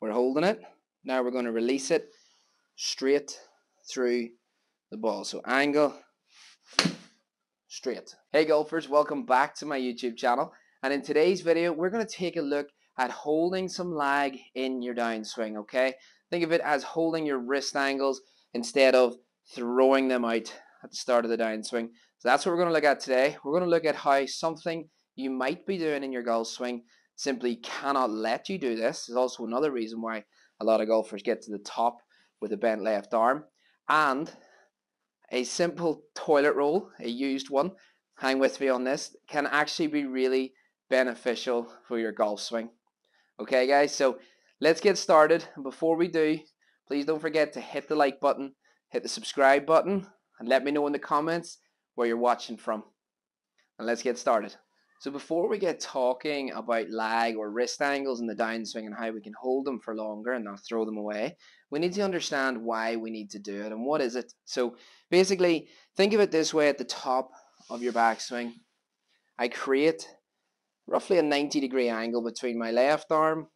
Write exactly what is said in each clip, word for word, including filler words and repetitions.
We're holding it. Now we're going to release it straight through the ball. So angle, straight. Hey golfers, welcome back to my YouTube channel. And in today's video, we're going to take a look at holding some lag in your downswing, okay? Think of it as holding your wrist angles instead of throwing them out at the start of the downswing. So that's what we're going to look at today. We're going to look at how something you might be doing in your golf swing simply cannot let you do this. There's also another reason why a lot of golfers get to the top with a bent left arm. And a simple toilet roll, a used one, hang with me on this, can actually be really beneficial for your golf swing. Okay guys, so let's get started. And before we do, please don't forget to hit the like button, hit the subscribe button, and let me know in the comments where you're watching from. And let's get started. So before we get talking about lag or wrist angles in the downswing and how we can hold them for longer and not throw them away, we need to understand why we need to do it and what is it. So basically, think of it this way: at the top of your backswing, I create roughly a ninety degree angle between my left arm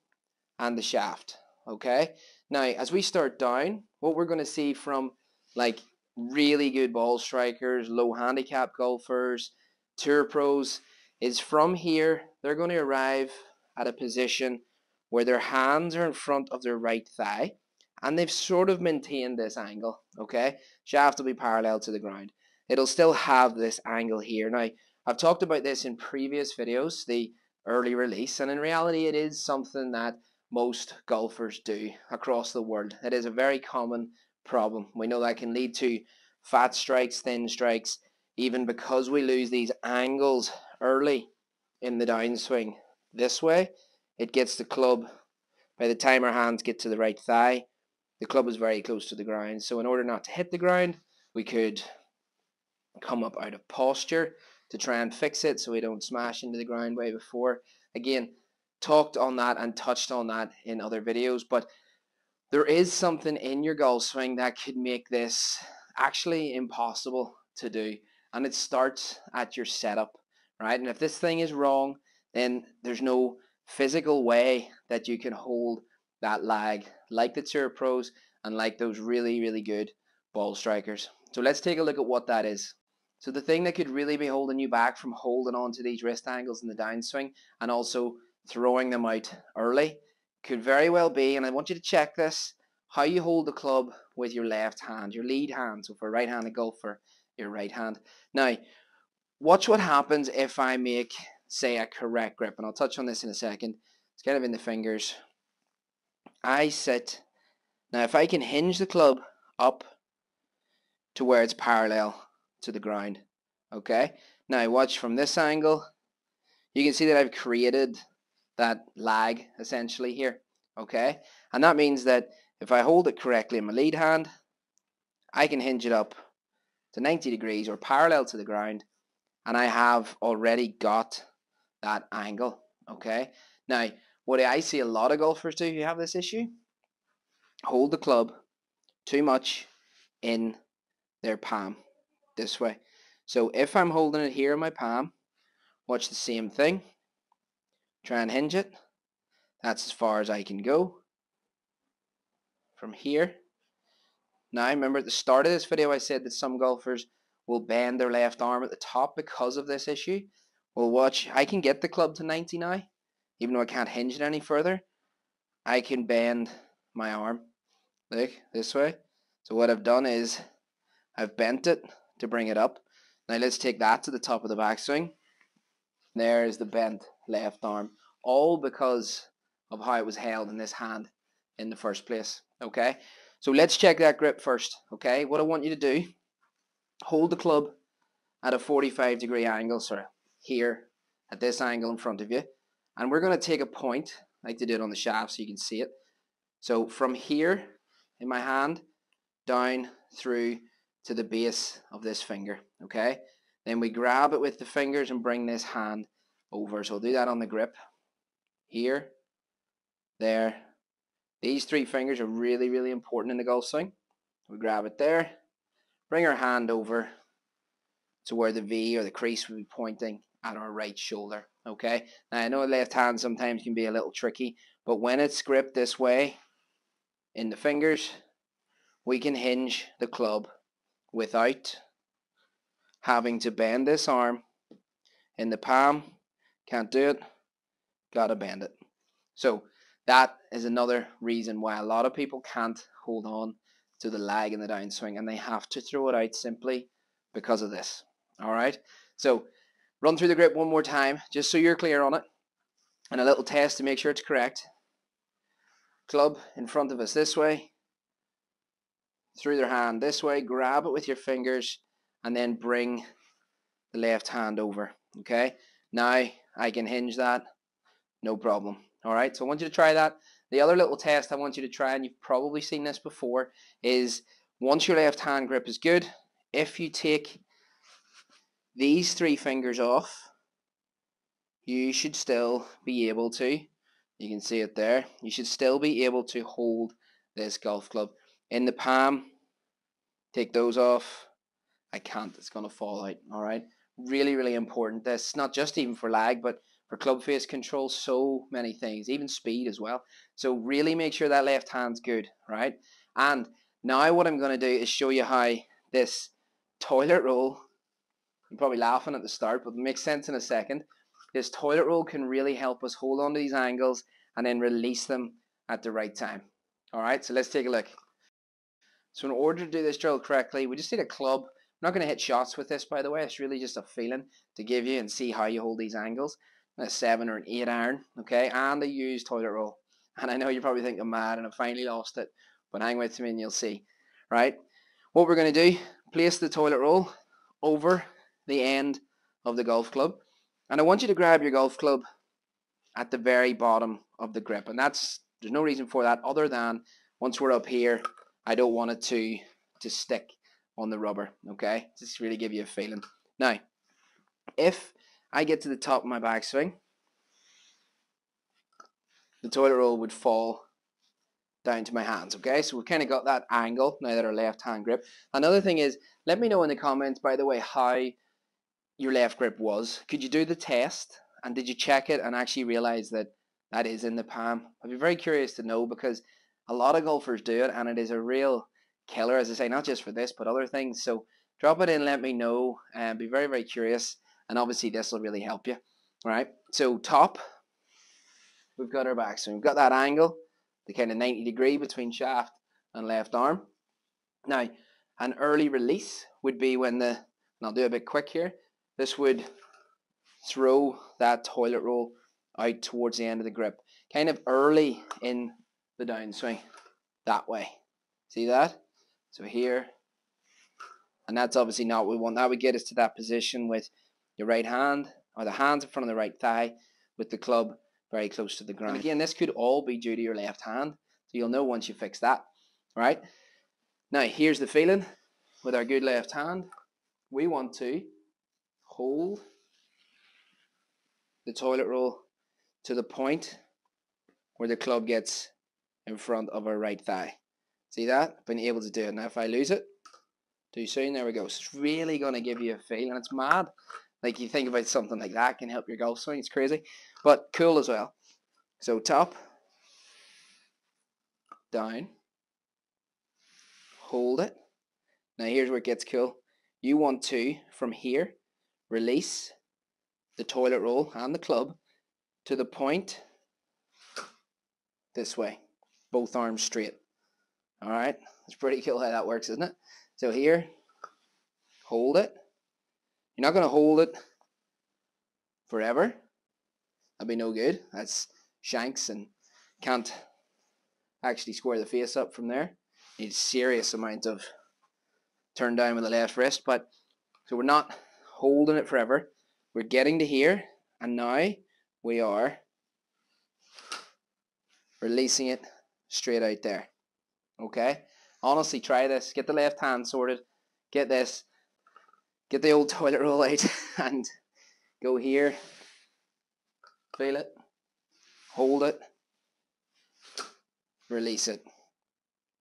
and the shaft, okay? Now, as we start down, what we're gonna see from like really good ball strikers, low handicap golfers, tour pros, is from here, they're going to arrive at a position where their hands are in front of their right thigh, and they've sort of maintained this angle, okay? Shaft will be parallel to the ground. It'll still have this angle here. Now, I've talked about this in previous videos, the early release, and in reality, it is something that most golfers do across the world. It is a very common problem. We know that can lead to fat strikes, thin strikes, even because we lose these angles early in the downswing. This way, it gets the club. By the time our hands get to the right thigh, the club is very close to the ground. So in order not to hit the ground, we could come up out of posture to try and fix it so we don't smash into the ground way before. Again, talked on that and touched on that in other videos, but there is something in your golf swing that could make this actually impossible to do, and it starts at your setup. Right? And if this thing is wrong, then there's no physical way that you can hold that lag like the tour pros and like those really, really good ball strikers. So let's take a look at what that is. So the thing that could really be holding you back from holding on to these wrist angles in the downswing and also throwing them out early could very well be, and I want you to check this, how you hold the club with your left hand, your lead hand. So for a right-handed golfer, your right hand. Now, watch what happens if I make, say, a correct grip, and I'll touch on this in a second. It's kind of in the fingers. I sit. Now, if I can hinge the club up to where it's parallel to the ground, okay? Now, watch from this angle. You can see that I've created that lag, essentially, here, okay? And that means that if I hold it correctly in my lead hand, I can hinge it up to ninety degrees or parallel to the ground, and I have already got that angle, okay? Now, what I see a lot of golfers do who have this issue, hold the club too much in their palm, this way. So if I'm holding it here in my palm, watch the same thing. Try and hinge it. That's as far as I can go from here. Now, remember at the start of this video, I said that some golfers will bend their left arm at the top because of this issue. Well, watch, I can get the club to ninety now, even though I can't hinge it any further. I can bend my arm, look, this way. So what I've done is I've bent it to bring it up. Now let's take that to the top of the backswing. There is the bent left arm, all because of how it was held in this hand in the first place, okay? So let's check that grip first, okay? What I want you to do, hold the club at a forty-five degree angle, sorry, here at this angle in front of you, and we're going to take a point. I like to do it on the shaft so you can see it. So from here in my hand down through to the base of this finger, okay? Then we grab it with the fingers and bring this hand over. So I'll do that on the grip. Here, there. These three fingers are really, really important in the golf swing. We grab it there. Bring our hand over to where the V or the crease will be pointing at our right shoulder, okay? Now, I know the left hand sometimes can be a little tricky But when it's gripped this way in the fingers, we can hinge the club without having to bend this arm in the palm. Can't do it, gotta bend it. So that is another reason why a lot of people can't hold on to the lag in the downswing, and they have to throw it out simply because of this. All right, so run through the grip one more time just so you're clear on it, and a little test to make sure it's correct. Club in front of us this way, through their hand this way, grab it with your fingers, and then bring the left hand over. Okay, now I can hinge that, no problem. All right, so I want you to try that. The other little test I want you to try, and you've probably seen this before, is once your left hand grip is good, if you take these three fingers off, you should still be able to, you can see it there, you should still be able to hold this golf club. In the palm, take those off. I can't, it's going to fall out. All right, really, really important. That's not just even for lag, but for club face control, so many things, even speed as well. So really make sure that left hand's good, right? And now what I'm going to do is show you how this toilet roll, you're probably laughing at the start, but it makes sense in a second. This toilet roll can really help us hold on to these angles and then release them at the right time. All right, so let's take a look. So in order to do this drill correctly, we just need a club. I'm not going to hit shots with this, by the way. It's really just a feeling to give you and see how you hold these angles. A seven or an eight iron, okay, and a used toilet roll. And I know you're probably thinking, mad, and I finally lost it. But hang with me and you'll see, right? What we're going to do, place the toilet roll over the end of the golf club. And I want you to grab your golf club at the very bottom of the grip. And that's, there's no reason for that other than once we're up here, I don't want it to, to stick on the rubber, okay? Just really give you a feeling. Now, if I get to the top of my backswing, the toilet roll would fall down to my hands, okay? So we've kind of got that angle now that our left hand grip. Another thing is, let me know in the comments, by the way, how your left grip was. Could you do the test? And did you check it and actually realize that that is in the palm? I'd be very curious to know, because a lot of golfers do it, and it is a real killer, as I say, not just for this, but other things. So drop it in, let me know, and be very, very curious. And obviously this will really help you. All right, so top, we've got our back. So we've got that angle, the kind of ninety degree between shaft and left arm. Now, an early release would be when the, and I'll do a bit quick here, this would throw that toilet roll out towards the end of the grip, kind of early in the downswing, that way. See that? So here, and that's obviously not what we want. That would get us to that position with your right hand, or the hands in front of the right thigh, with the club very close to the ground. And again, this could all be due to your left hand, so you'll know once you fix that, right? Now, here's the feeling. With our good left hand, we want to hold the toilet roll to the point where the club gets in front of our right thigh. See that? I've been able to do it. Now, if I lose it too soon, there we go. So it's really going to give you a feel, and it's mad. Like, you think about something like that can help your golf swing. It's crazy, but cool as well. So top, down, hold it. Now here's where it gets cool. You want to, from here, release the toilet roll and the club to the point this way. Both arms straight. All right, it's pretty cool how that works, isn't it? So here, hold it. You're not going to hold it forever. That'd be no good. That's shanks and can't actually square the face up from there. You need a serious amount of turn down with the left wrist. But so we're not holding it forever. We're getting to here, and now we are releasing it straight out there. Okay? Honestly, try this. Get the left hand sorted. Get this. Get the old toilet roll out and go here, feel it, hold it, release it,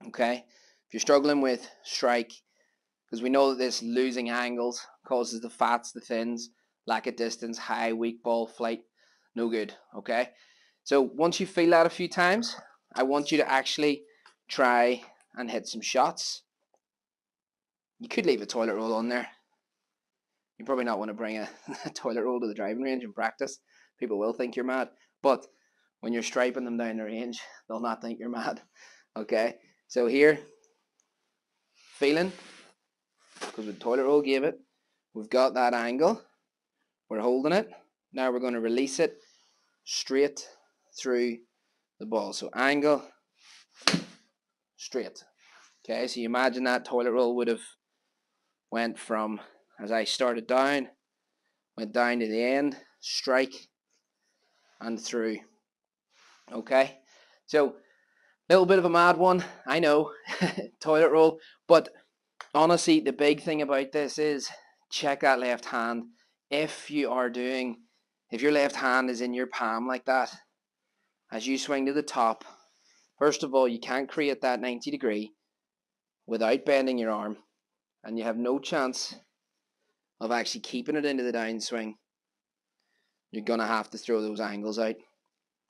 okay? If you're struggling with strike, because we know that this losing angles causes the fats, the thins, lack of distance, high, weak ball, flight, no good, okay? So once you feel that a few times, I want you to actually try and hit some shots. You could leave a toilet roll on there. You probably not want to bring a, a toilet roll to the driving range and practice. People will think you're mad, but when you're striping them down the range, they'll not think you're mad. Okay, so here, feeling, because the toilet roll gave it, we've got that angle, we're holding it, now we're going to release it straight through the ball. So angle, straight. Okay, so you imagine that toilet roll would have went from, as I started down, went down to the end, strike, and through. Okay, so a little bit of a mad one, I know, toilet roll, but honestly, the big thing about this is check that left hand. If you are doing, if your left hand is in your palm like that, as you swing to the top, first of all, you can't create that ninety degree without bending your arm, and you have no chance of actually keeping it into the downswing. You're going to have to throw those angles out.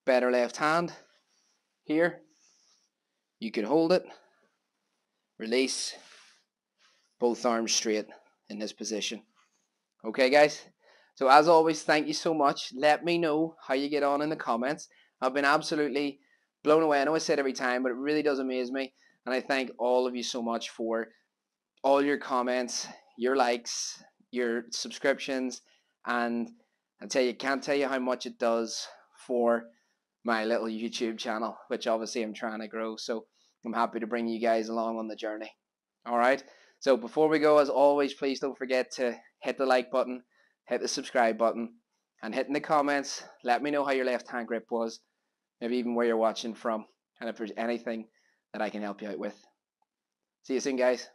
Better left hand here, you can hold it, release, both arms straight in this position. Okay guys, so as always, thank you so much. Let me know how you get on in the comments. I've been absolutely blown away. I know I say it every time, but it really does amaze me, and I thank all of you so much for all your comments, your likes, your subscriptions, and I tell you, can't tell you how much it does for my little YouTube channel, which obviously I'm trying to grow, so I'm happy to bring you guys along on the journey. Alright, so before we go, as always, please don't forget to hit the like button, hit the subscribe button, and hit in the comments. Let me know how your left hand grip was, maybe even where you're watching from, and if there's anything that I can help you out with. See you soon, guys.